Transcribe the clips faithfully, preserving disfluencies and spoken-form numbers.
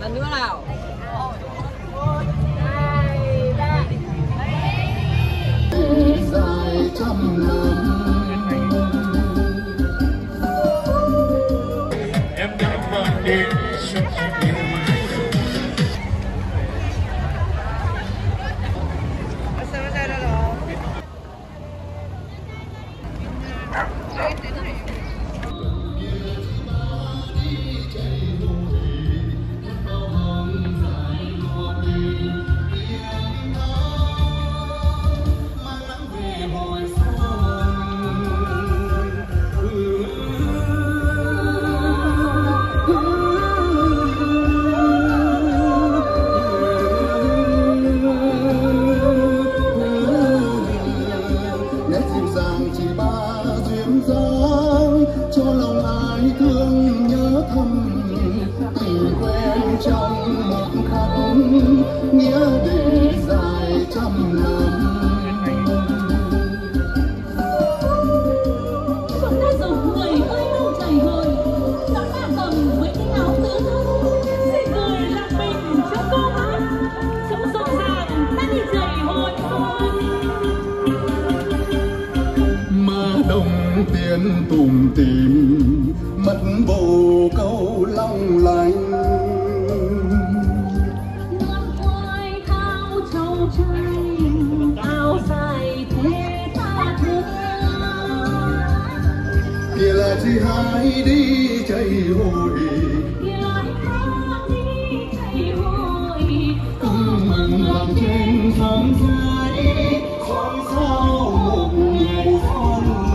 Lần nữa nào. Em đã mang đến sự yêu mãi. Tiếng tùm tìm mất bồ câu long lanh, muôn quai thao trầu chay áo dài thế ta thương. Kia là chị hai đi chạy hồi, kia là ta đi chạy hồi, cùng mừng làm trên sóng dài sóng sau một ngày son.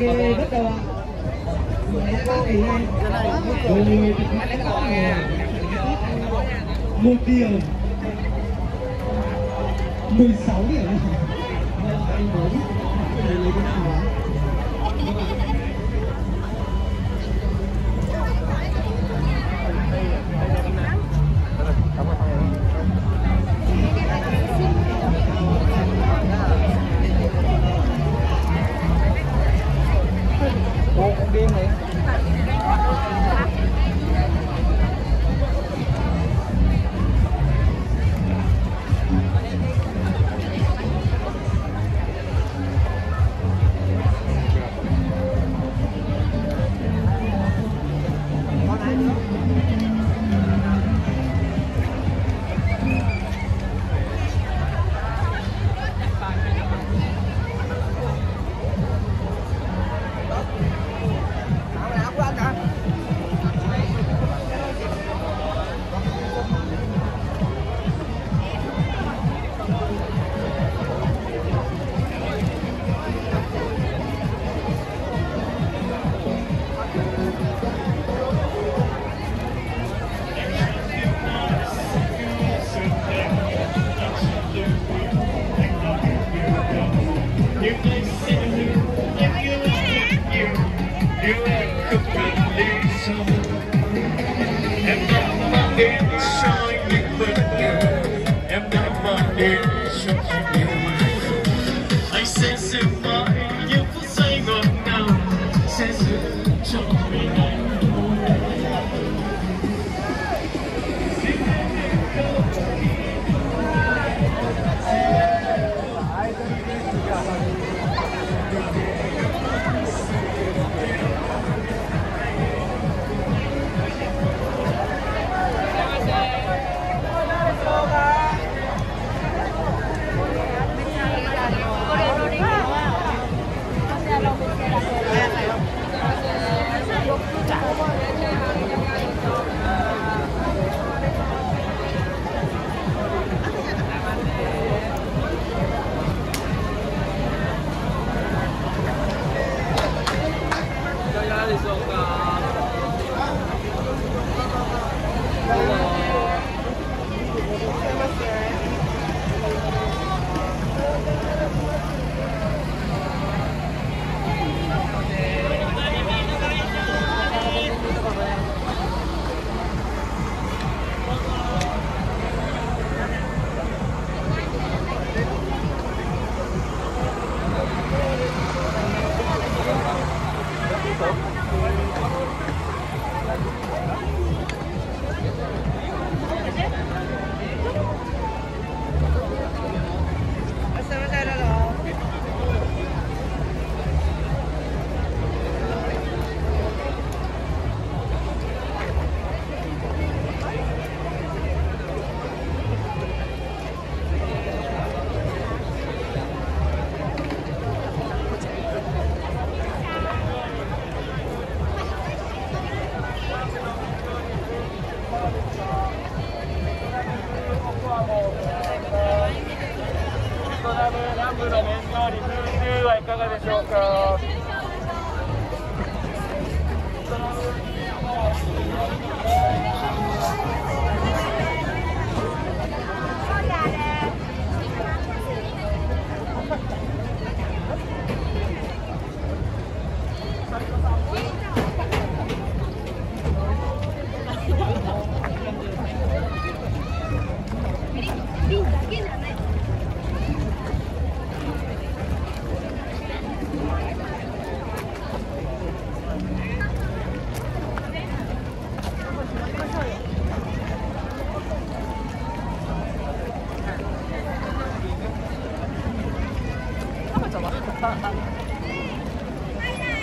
Kê bắt đầu một điều mười sáu điểm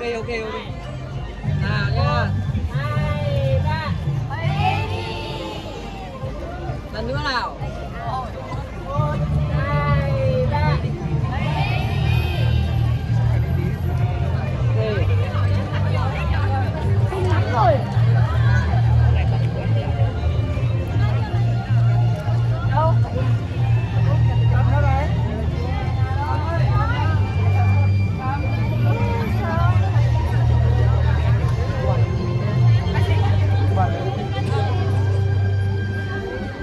ok ok ok nào nha. Hai ba lần nữa nào.